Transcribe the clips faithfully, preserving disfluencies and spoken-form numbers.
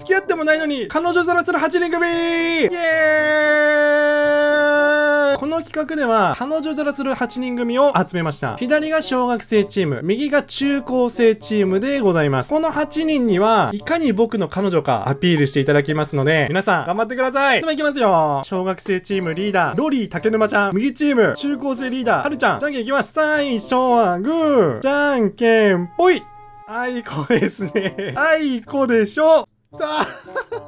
付き合ってもないのに彼女面するはちにん組イエーイ。この企画では彼女面するはちにん組を集めました。左が小学生チーム、右が中高生チームでございます。このはちにんにはいかに僕の彼女かアピールしていただきますので、皆さん頑張ってください。ではいきますよ。小学生チームリーダーロリー竹沼ちゃん、右チーム中高生リーダーはるちゃん、じゃんけんいきます。最初はグー、じゃんけんぽい。あいこですね。あいこでしょ。さあ、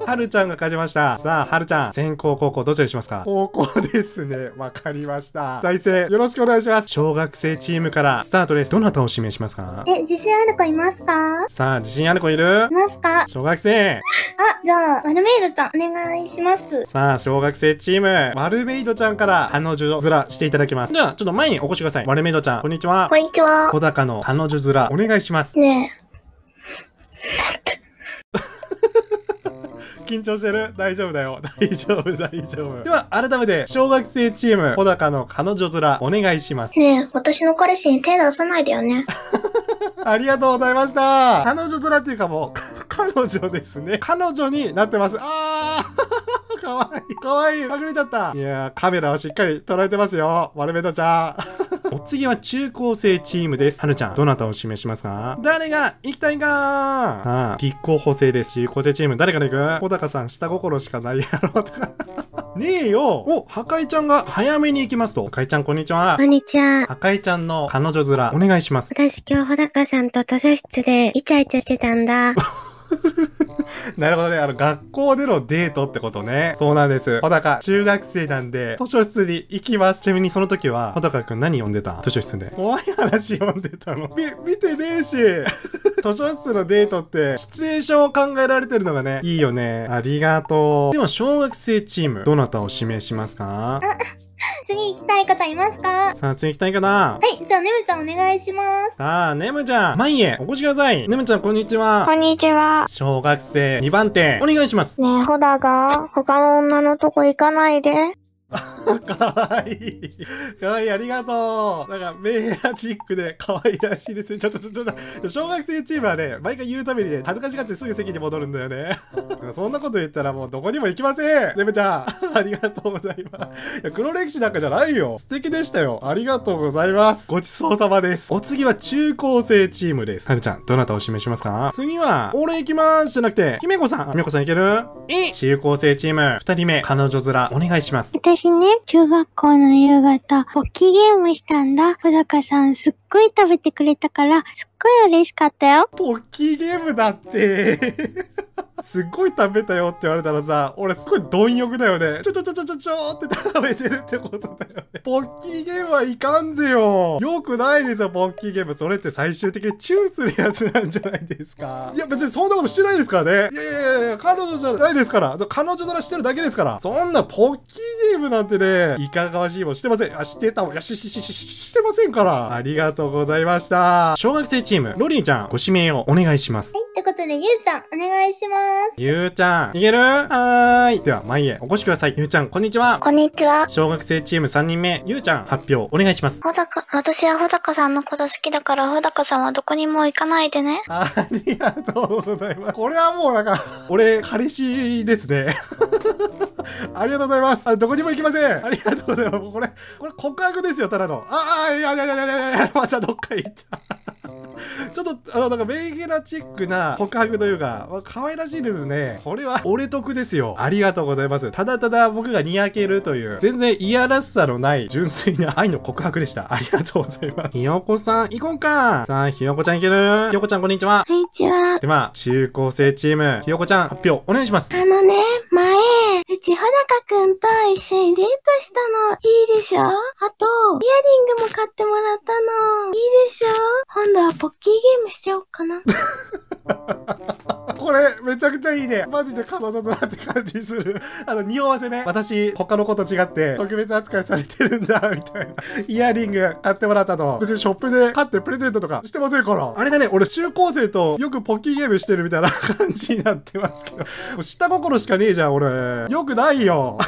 はるちゃんが勝ちました。さあ、はるちゃん、先攻、後攻、どちらにしますか？後攻ですね。わかりました。大勢、よろしくお願いします。小学生チームからスタートです。どなたを指名しますか？え、自信ある子いますか？さあ、自信ある子いる？いますか？小学生。あ、じゃあ、ワルメイドちゃん、お願いします。さあ、小学生チーム、ワルメイドちゃんから、彼女面していただきます。じゃあ、ちょっと前にお越しください。ワルメイドちゃん、こんにちは。こんにちは。小高の彼女面、お願いします。ねえ。緊張してる？大丈夫だよ。大丈夫、大丈夫。では、改めて、小学生チーム、小高の彼女面、お願いします。ねえ、私の彼氏に手出さないでよね。ありがとうございました。彼女面っていうかもう、彼女ですね。彼女になってます。あーかわいい。かわいい。隠れちゃった。いやー、カメラはしっかり捉えてますよ。ワルメドちゃん。お次は中高生チームです。はるちゃん、どなたを指名しますか？誰が行きたいかー？ああ、立候補生です。中高生チーム、誰から行く？小高さん、下心しかないやろ。ねえよ。お、はかいちゃんが早めに行きますと。はかいちゃん、こんにちは。こんにちは。はかいちゃんの彼女面、お願いします。私、今日、小高さんと図書室で、イチャイチャしてたんだ。なるほどね。あの、学校でのデートってことね。そうなんです。小高、中学生なんで、図書室に行きます。ちなみにその時は、小高くん何読んでた？図書室で。怖い話読んでたの。み、見てねえし。図書室のデートって、シチュエーションを考えられてるのがね、いいよね。ありがとう。では、小学生チーム、どなたを指名しますか？次行きたい方いますか？さあ、次行きたい方。はい、じゃあ、ねむちゃんお願いします。さあ、ねむちゃん、前へお越しください。ねむちゃん、こんにちは。こんにちは。小学生にばんて、お願いします。ねえ、ほだが、他の女のとこ行かないで。かわいい。かわいい、ありがとう。なんか、メーラチックで、かわいらしいですね。ちょ、ちょ、ちょ、ちょ、小学生チームはね、毎回言うたびにね、恥ずかしがってすぐ席に戻るんだよね。そんなこと言ったらもうどこにも行きません。ねむちゃん、ありがとうございます。いや、黒歴史なんかじゃないよ。素敵でしたよ。ありがとうございます。ごちそうさまです。お次は中高生チームです。はるちゃん、どなたを指名しますか？次は、俺行きまーすじゃなくて、ひめこさん。ひめこさんいける？いい。中高生チーム、二人目、彼女面、お願いします。私ね、中学校の夕方、ポッキーゲームしたんだ。小高さん、すっごい食べてくれたから、すっごい嬉しかったよ。ポッキーゲームだって。すっごい食べたよって言われたらさ、俺すごい貪欲だよね。ちょちょちょちょちょちょーって食べてるってことだよね。ポッキーゲームはいかんぜよ。よくないですよ、ポッキーゲーム。それって最終的にチューするやつなんじゃないですか。いや、別にそんなことしてないですからね。いやいやいや、彼女じゃないですから。彼女ならしてるだけですから。そんなポッキーゲームなんてね、いかがわしいもしてません。あ、してたもん。いや、し、し、し、し、してませんから。ありがとうございました。小学生チーム、ロリーちゃん、ご指名をお願いします。はい、ってことで、ゆうちゃん、お願いします。ゆうちゃん、いける？はーい。では、前へお越しください。ゆうちゃん、こんにちは。こんにちは。小学生チームさんにんめ、ゆうちゃん、発表お願いします。ほだか、私はほだかさんのこと好きだから、ほだかさんはどこにも行かないでね。ありがとうございます。これはもうなんか、俺、彼氏ですね。ありがとうございます。あれ、どこにも行きません。ありがとうございます。これ、これ告白ですよ、ただの。ああ、いやいやいやいやいや、またどっか行った。ちょっと、あの、なんか、メイゲラチックな告白というか、可愛らしいですね。これは、俺得ですよ。ありがとうございます。ただただ僕がにやけるという、全然いやらしさのない、純粋な愛の告白でした。ありがとうございます。ひよこさん、行こうか。さあ、ひよこちゃんいける？ひよこちゃん、こんにちは。こんにちは。では、中高生チーム、ひよこちゃん、発表お願いします。あのね、前、うち、ほだかくんと一緒にデートしたの、いいでしょ？あと、イヤリングも買ってもらったの、いいでしょ？今度はポッキーゲームしちゃおうかな。これ、めちゃくちゃいいね。マジで彼女面って感じする。あの、匂わせね。私、他の子と違って、特別扱いされてるんだ、みたいな。イヤリング買ってもらったと。別にショップで買ってプレゼントとかしてませんから。あれだね、俺、中高生とよくポッキーゲームしてるみたいな感じになってますけど。下心しかねえじゃん、俺。よくないよ。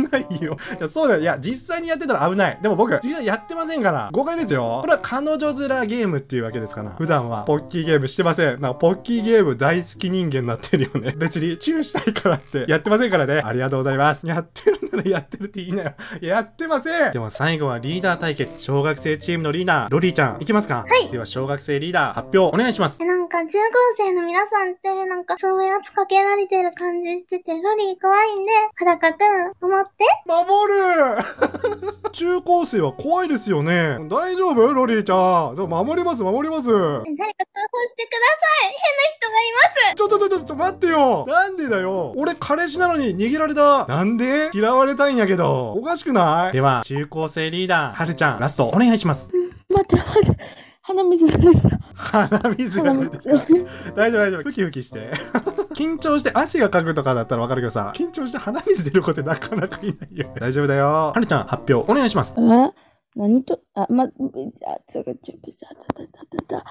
危ないよ。いや、そうだよ。いや、実際にやってたら危ない。でも僕、実際やってませんから。誤解ですよ。これは彼女面ゲームっていうわけですから。普段は、ポッキーゲームしてません。なんかポッキーゲーム大好き。好き人間になってるよね。別にチューしたいからってやってませんからね。ありがとうございます。やってるならやってるって言いなよ。やってません。でも最後はリーダー対決。小学生チームのリーダー、ロリーちゃん、いきますか？はい。では小学生リーダー、発表お願いします。なんか中高生の皆さんって、なんかそういう圧かけられてる感じしてて、ロリー可愛いんで、裸くん、守って。守る中高生は怖いですよね。大丈夫？ロリーちゃん。そう、守ります、守ります。誰か通報してください。変な人がいます。ちょちょちょちょ、ちょ待ってよ。なんでだよ。俺彼氏なのに逃げられた。なんで？嫌われたいんやけど。おかしくない？では、中高生リーダー、はるちゃん、ラスト、お願いします。待って待って。鼻水が出てきた。鼻水が出てきた。大丈夫大丈夫。ふきふきして。緊張して汗がかくとかだったらわかるけどさ、緊張して鼻水出る子ってなかなかいないよ。大丈夫だよ。はるちゃん、発表お願いします。え？何と、あ、ま、あ、つうか、ちょ、だだだだだ。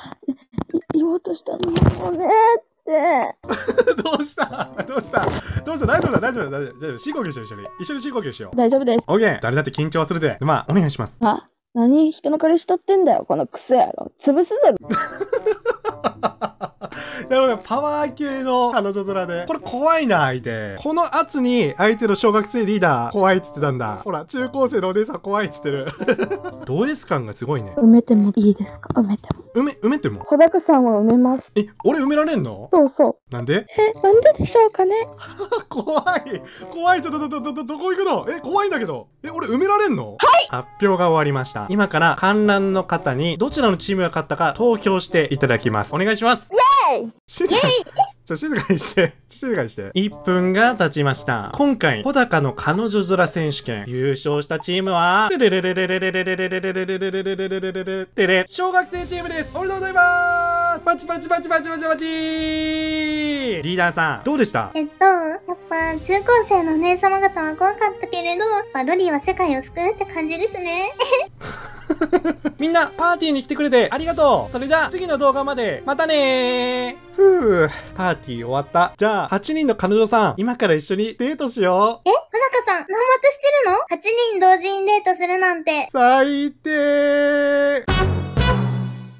言おうとしたのもねって。どうした？どうした？どうした？大丈夫だ大丈夫だ大丈夫。大丈夫。深呼吸しよう一緒に。一緒に深呼吸しよう。大丈夫です。オッケー。誰だって緊張するで。まあ、お願いします。あ、何人の彼氏取ってんだよ。このクソやろ。潰すぞ。なるほど。パワー系の彼女面で。これ怖いな、相手。この圧に相手の小学生リーダー怖いっつってたんだ。ほら、中高生のお姉さん怖いっつってる。ド S 感がすごいね。埋めてもいいですか？埋めても。埋め、埋めても？小高さんは埋めます。え、俺埋められんの？そうそう。なんで？え、なんででしょうかね。怖い。怖い。ちょっと、ちょっと、ちょっと、どこ行くの？え、怖いんだけど。え、俺埋められんの？はい。発表が終わりました。今から観覧の方にどちらのチームが勝ったか投票していただきます。お願いします。静かに、ちょ、静かにして、静かにして。いっぷんが経ちました。今回、小高の彼女面選手権、優勝したチームは、てれれれれれれれれれれれれれれれれれれれれれれれ、小学生チームです。おめでとうございます。パチパチパチパチパチパチ。リーダーさん、どうでした？えっと、やっぱ、中高生のお姉様方は怖かったけれど、まあ、ロリーは世界を救うって感じですね。みんな、パーティーに来てくれてありがとう。それじゃあ、次の動画まで。またねー。ふぅ、パーティー終わった。じゃあ、はちにんの彼女さん、今から一緒にデートしよう。え？小高さん、難白してるの？はちにん同時にデートするなんて。最低。